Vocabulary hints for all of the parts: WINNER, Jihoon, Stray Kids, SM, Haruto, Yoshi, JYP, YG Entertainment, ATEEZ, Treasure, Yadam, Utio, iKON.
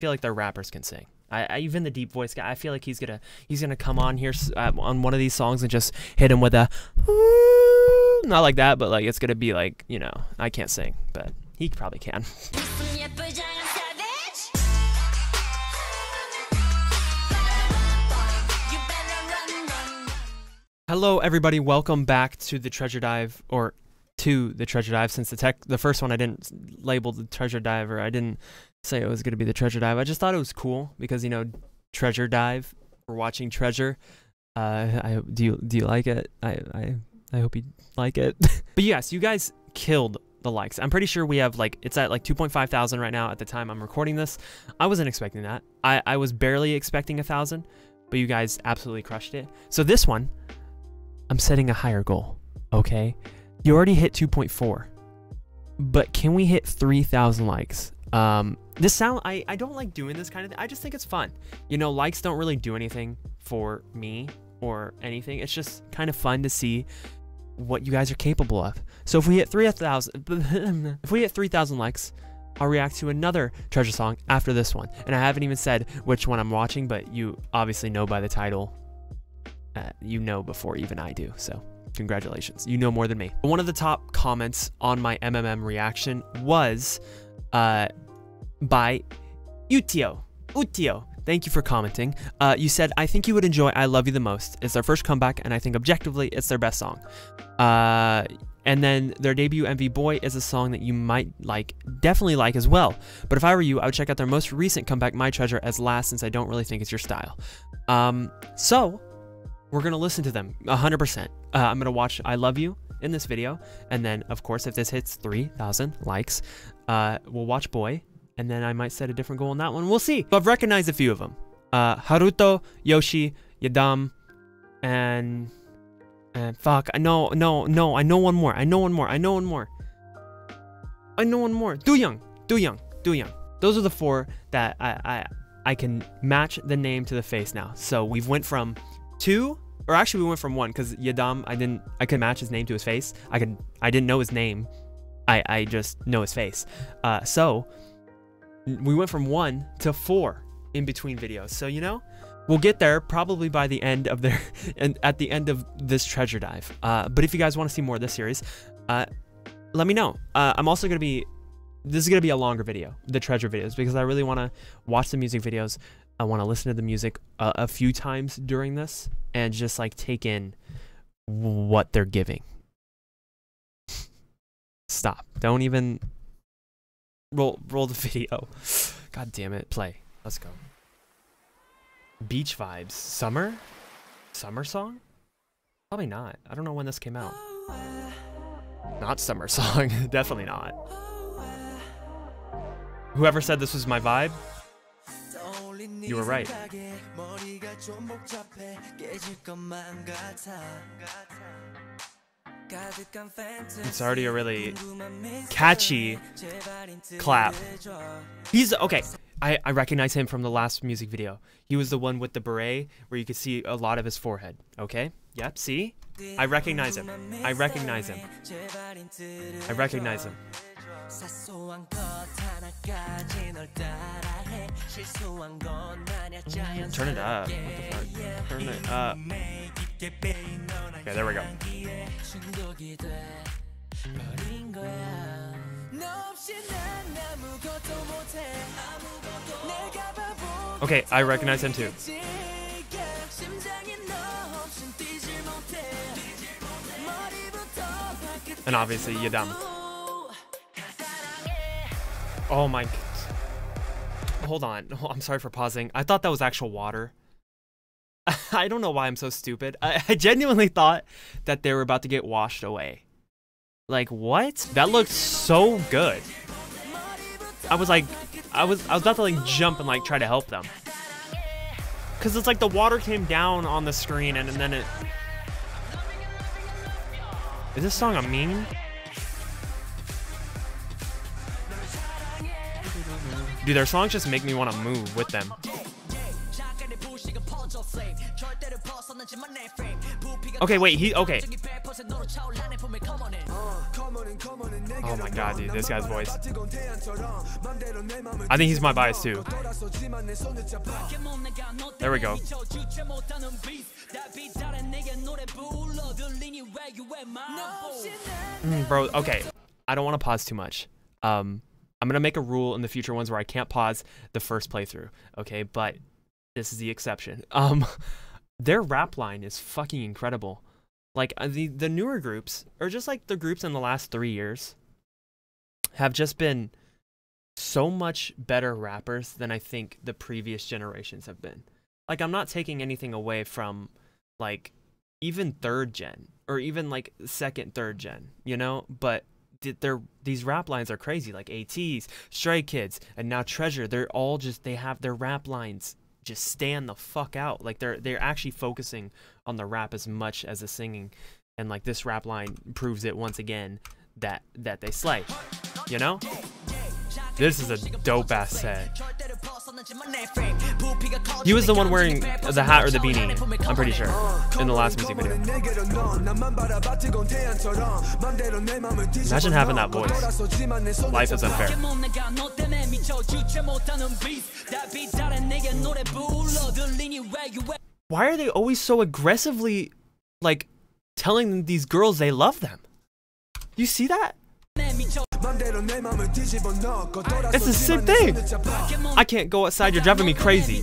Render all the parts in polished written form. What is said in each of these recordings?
feel like their rappers can sing. I even the deep voice guy, I feel like he's gonna come on here on one of these songs and just hit him with a ooh, not like that, but like it's gonna be like, you know, I can't sing, but he probably can. Hello everybody, welcome back to the Treasure Dive, or to the Treasure Dive, since the first one I didn't label the Treasure Dive, or I didn't say it was going to be the Treasure Dive. I just thought it was cool because, you know, Treasure Dive, we're watching Treasure. Do you like it? I hope you like it. But yes, you guys killed the likes. I'm pretty sure we have like, it's at like 2.5 thousand right now at the time I'm recording this. I wasn't expecting that. I was barely expecting 1,000, but you guys absolutely crushed it. So this one, I'm setting a higher goal, okay? You already hit 2.4, but can we hit 3,000 likes? This sound, I don't like doing this kind of thing. I just think it's fun. You know, likes don't really do anything for me or anything. It's just kind of fun to see what you guys are capable of. So if we hit 3,000, if we hit 3,000 likes, I'll react to another Treasure song after this one. And I haven't even said which one I'm watching, but you obviously know by the title. You know before even I do, so congratulations, you know more than me. One of the top comments on my MMM reaction was by Utio. Thank you for commenting. You said, I think you would enjoy I Love You the Most. It's their first comeback, and I think objectively it's their best song. And then their debut MV Boy is a song that you might like, definitely like as well. But if I were you, I would check out their most recent comeback, My Treasure, as last, since I don't really think it's your style. So we're going to listen to them 100%. I'm going to watch I Love You in this video. And then, of course, if this hits 3,000 likes, we'll watch Boy. And then I might set a different goal on that one. We'll see. But I've recognized a few of them. Haruto, Yoshi, Yadam, and fuck. No. I know one more. I know one more. Do Young. Those are the four that I can match the name to the face now. So we've went from two, or actually we went from one, because Yadam, I could match his name to his face. I didn't know his name. I just know his face. So we went from 1 to 4 in between videos. So, you know, we'll get there probably by the end of their, and at the end of this Treasure Dive. But if you guys want to see more of this series, let me know. I'm also going to be, this is going to be a longer video, the Treasure videos, because I really want to watch the music videos. I want to listen to the music a few times during this and just like take in what they're giving. Stop. Don't even roll the video. God damn it. Play. Let's go. Beach vibes. Summer? Summer song? Probably not. I don't know when this came out. Not summer song. Definitely not. Whoever said this was my vibe, you were right. It's already a really catchy clap. He's okay. I recognize him from the last music video. He was the one with the beret where you could see a lot of his forehead. Okay. Yep. See? I recognize him. Turn it up. What the fuck? Turn it up. Okay, there we go. Okay, I recognize him too. And obviously, Yadam. Oh my God. Hold on. Oh, I'm sorry for pausing. I thought that was actual water. I don't know why I'm so stupid. I genuinely thought that they were about to get washed away. Like, what? That looked so good. I was about to like jump and like try to help them. Cause it's like the water came down on the screen and then it. Is this song a meme? Dude, their songs just make me want to move with them. Okay, wait, he, okay. Oh my god, dude, this guy's voice. I think he's my bias too. There we go. Bro, okay. I don't want to pause too much. I'm going to make a rule in the future ones where I can't pause the first playthrough, okay? But this is the exception. Their rap line is fucking incredible. Like, the newer groups, or just like the groups in the last 3 years, have just been so much better rappers than I think the previous generations have been. Like, I'm not taking anything away from, like, even third gen, or even, like, second, third gen, you know? But these rap lines are crazy. Like, ATEEZ, Stray Kids, and now Treasure, they're all just, they have their rap lines just stand the fuck out. Like, they're actually focusing on the rap as much as the singing, and like this rap line proves it once again that they slay, you know? This is a dope ass set. He was the one wearing the hat or the beanie, I'm pretty sure, in the last music video. Imagine having that voice. Life is unfair. Why are they always so aggressively, like, telling these girls they love them? You see that? It's the same thing. I can't go outside, you're driving me crazy.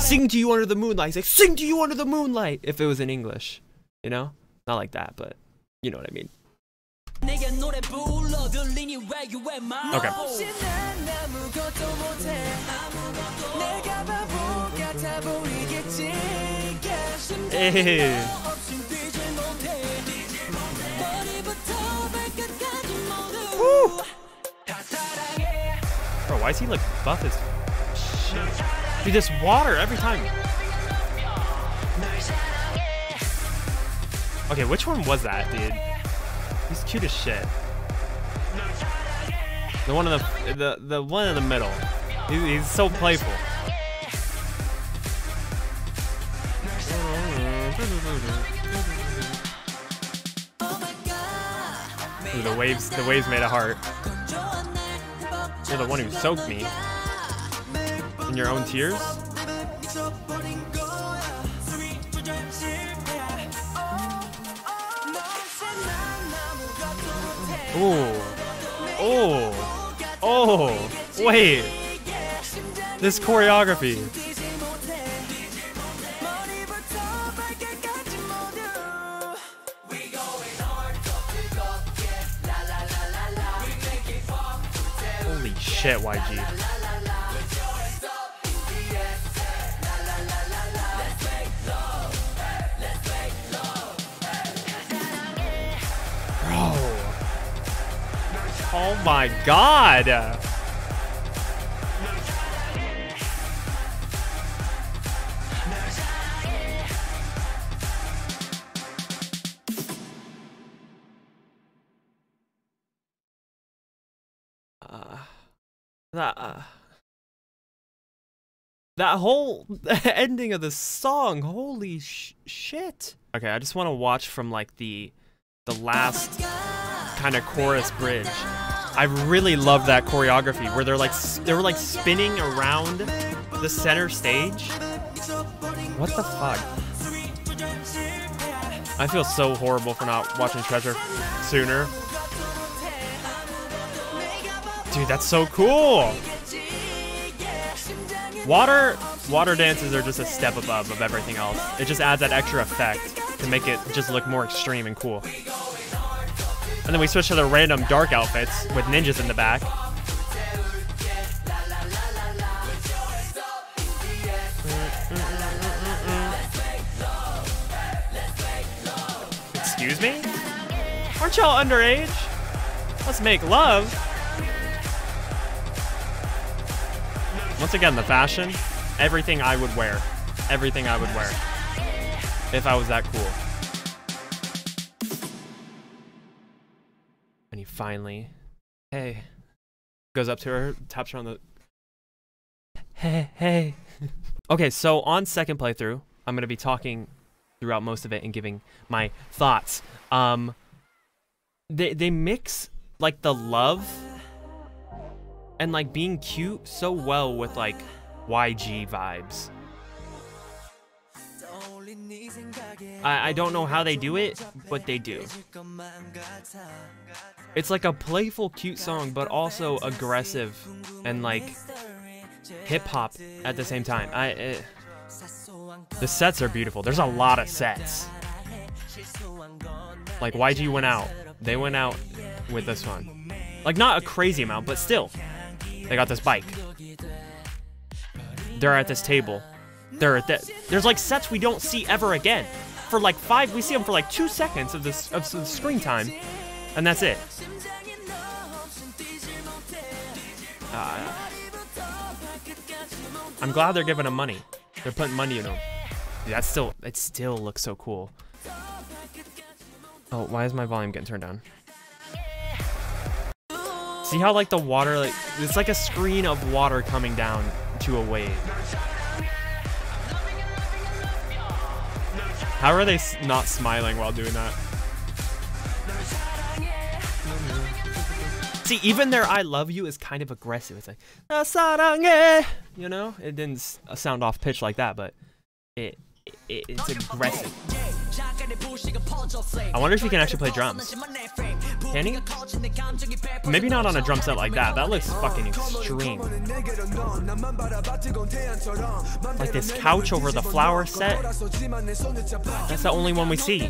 Sing to you under the moonlight. He's like, sing to you under the moonlight. If it was in English, you know? Not like that, but you know what I mean. Okay. Hey. Woo. Bro, why is he like buff as shit? Dude, this water every time. Okay, which one was that, dude? He's cute as shit. The one in the one in the middle. He's so playful. Ooh, the waves made a heart. You're the one who soaked me in your own tears. Ooh, oh, oh! Wait, this choreography. Shit, YG. Bro. Oh my god. That whole ending of the song, holy shit. Okay, I just want to watch from like the last kind of chorus bridge. I really love that choreography where they were like spinning around the center stage. What the fuck? I feel so horrible for not watching Treasure sooner. Dude, that's so cool. Water dances are just a step above of everything else. It just adds that extra effect to make it just look more extreme and cool. And then we switch to the random dark outfits with ninjas in the back. Excuse me? Aren't y'all underage? Let's make love. Once again, the fashion, everything I would wear. Everything I would wear. If I was that cool. And he finally, hey, goes up to her, taps her on the, hey, hey. Okay, so on second playthrough, I'm going to be talking throughout most of it and giving my thoughts. They mix, like, the love and, like, being cute so well with, like, YG vibes. I don't know how they do it, but they do. It's like a playful, cute song, but also aggressive and like hip-hop at the same time. The sets are beautiful. There's a lot of sets. Like YG went out. They went out with this one. Like not a crazy amount, but still. They got this bike. They're at this table. There's like sets we don't see ever again. For like five, we see them for like 2 seconds of this of some screen time, and that's it. I'm glad they're giving them money. They're putting money in them. Dude, that's still it. Still looks so cool. Oh, why is my volume getting turned down? See how like the water, like it's like a screen of water coming down to a wave. How are they not smiling while doing that? See, even their I love you is kind of aggressive. It's like, you know, it didn't sound off pitch like that, but it's aggressive. I wonder if he can actually play drums. Can he? Maybe not on a drum set like that. That looks fucking extreme. Like this couch over the flower set. That's the only one we see.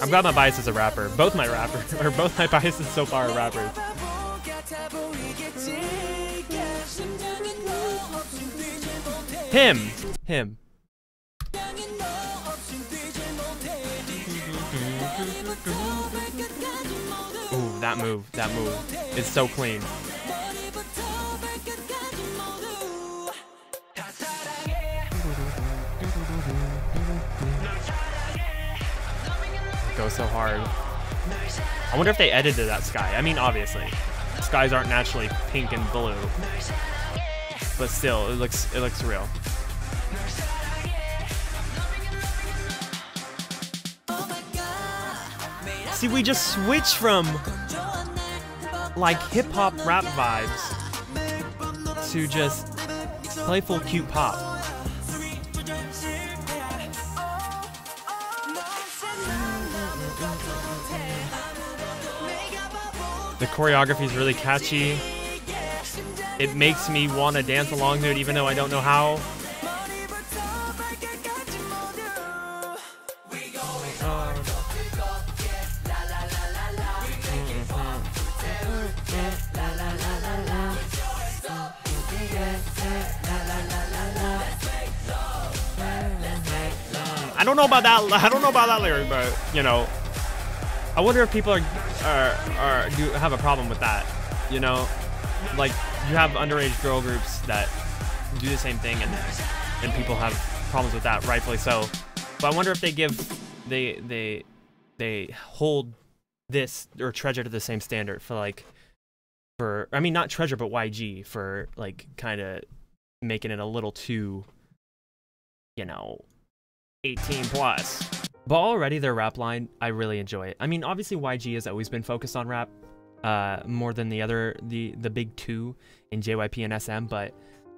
I'm glad my bias is a rapper. Both my biases so far are rappers. Him. Ooh, that move is so clean. It goes so hard. I wonder if they edited that sky. I mean, obviously, skies aren't naturally pink and blue, but still, it looks real. See, we just switch from like hip-hop rap vibes to just playful cute pop. The choreography is really catchy. It makes me want to dance along to it even though I don't know how. I don't know about that lyric, but you know, I wonder if people do have a problem with that. You know, like you have underage girl groups that do the same thing, and people have problems with that, rightfully so. But I wonder if they hold this or Treasure to the same standard for like I mean not Treasure but YG for like kind of making it a little too, you know, 18 plus. But already their rap line, I really enjoy it. I mean, obviously YG has always been focused on rap more than the big two in JYP and SM, but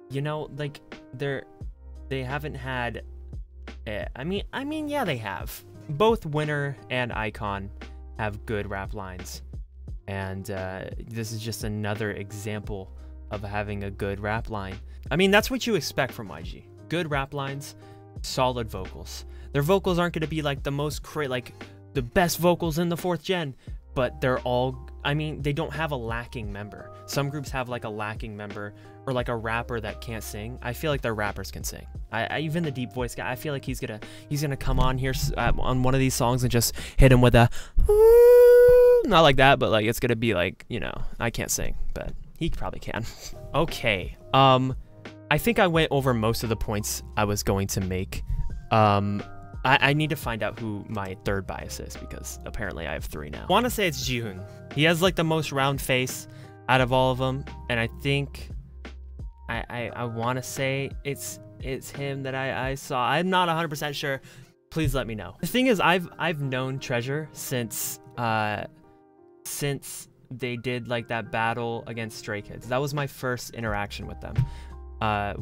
you know, like they haven't had I mean yeah, they have. Both WINNER and iKON have good rap lines. And this is just another example of having a good rap line. I mean, that's what you expect from YG. Good rap lines. Solid vocals. Their vocals aren't going to be like the most like the best vocals in the 4th gen, but they're all, I mean, they don't have a lacking member. Some groups have like a lacking member or like a rapper that can't sing. I feel like their rappers can sing. I even the deep voice guy, I feel like he's gonna come on here on one of these songs and just hit him with a not like that, but like it's gonna be like, you know, I can't sing, but he probably can. Okay, I think I went over most of the points I was going to make. I need to find out who my third bias is because apparently I have 3 now. I want to say it's Jihoon. He has like the most round face. out of all of them, and I think I want to say it's him that I saw. I'm not 100% sure. Please let me know. The thing is, I've known Treasure since they did like that battle against Stray Kids. That was my first interaction with them. I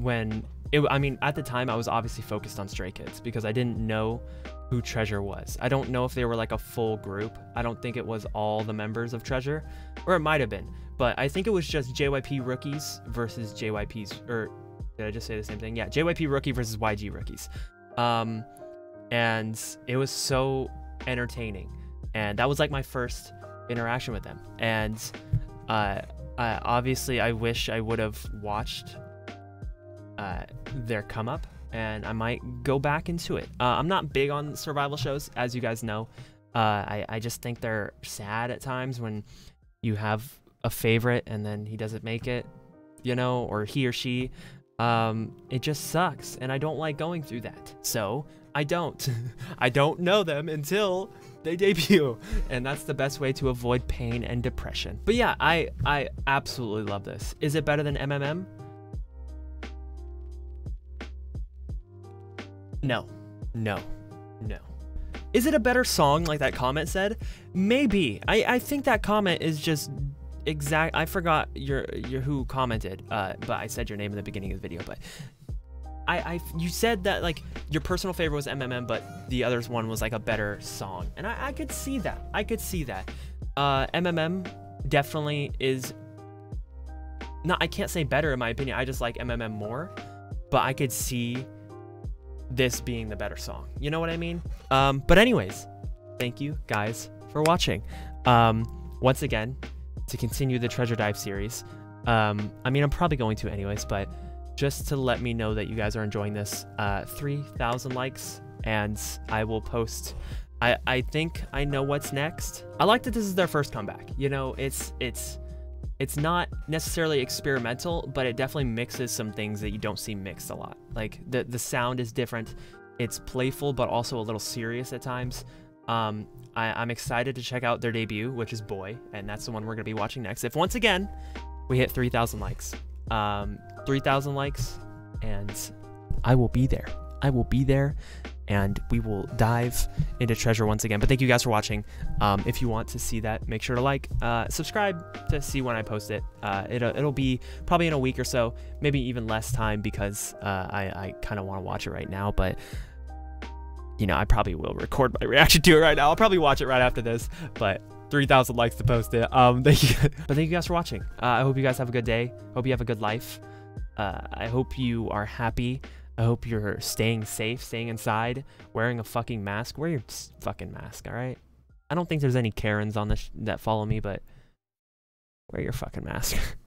mean, at the time I was obviously focused on Stray Kids because I didn't know who Treasure was. I don't know if they were like a full group. I don't think it was all the members of Treasure, or it might have been, but I think it was just JYP rookies versus JYPs, or did I just say the same thing? Yeah, JYP rookie versus YG rookies. And it was so entertaining, and that was like my first interaction with them. And obviously I wish I would have watched their come up, and I might go back into it. I'm not big on survival shows, as you guys know. I just think they're sad at times when you have a favorite and then he doesn't make it, you know, or he or she. It just sucks, and I don't like going through that. So I don't. I don't know them until they debut, and that's the best way to avoid pain and depression. But yeah, I absolutely love this. Is it better than MMM? No, no, no. Is it a better song, like that comment said? Maybe. I think that comment is just exact. I forgot your who commented, but I said your name in the beginning of the video. But you said that like your personal favorite was MMM, but the other's one was like a better song, and I could see that. I could see that. MMM definitely is not. I can't say better in my opinion. I just like MMM more, but I could see this being the better song, you know what I mean? But anyways, thank you guys for watching. Once again, to continue the Treasure Dive series, I mean, I'm probably going to anyways, but just to let me know that you guys are enjoying this. 3,000 likes and I will post. I think I know what's next. I like that this is their first comeback, you know. It's not necessarily experimental, but it definitely mixes some things that you don't see mixed a lot. Like the sound is different. It's playful, but also a little serious at times. I'm excited to check out their debut, which is Boy, and that's the one we're gonna be watching next. If once again, we hit 3,000 likes, 3,000 likes, and I will be there. I will be there, and we will dive into Treasure once again. But thank you guys for watching. If you want to see that, make sure to like, subscribe to see when I post it. It'll be probably in a week or so, maybe even less time, because I kind of want to watch it right now. But you know, I probably will record my reaction to it right now. I'll probably watch it right after this. But 3,000 likes to post it. But thank you guys for watching. I hope you guys have a good day. Hope you have a good life. I hope you are happy. I hope you're staying safe, staying inside, wearing a fucking mask. Wear your fucking mask, all right? I don't think there's any Karens on this that follow me, but wear your fucking mask.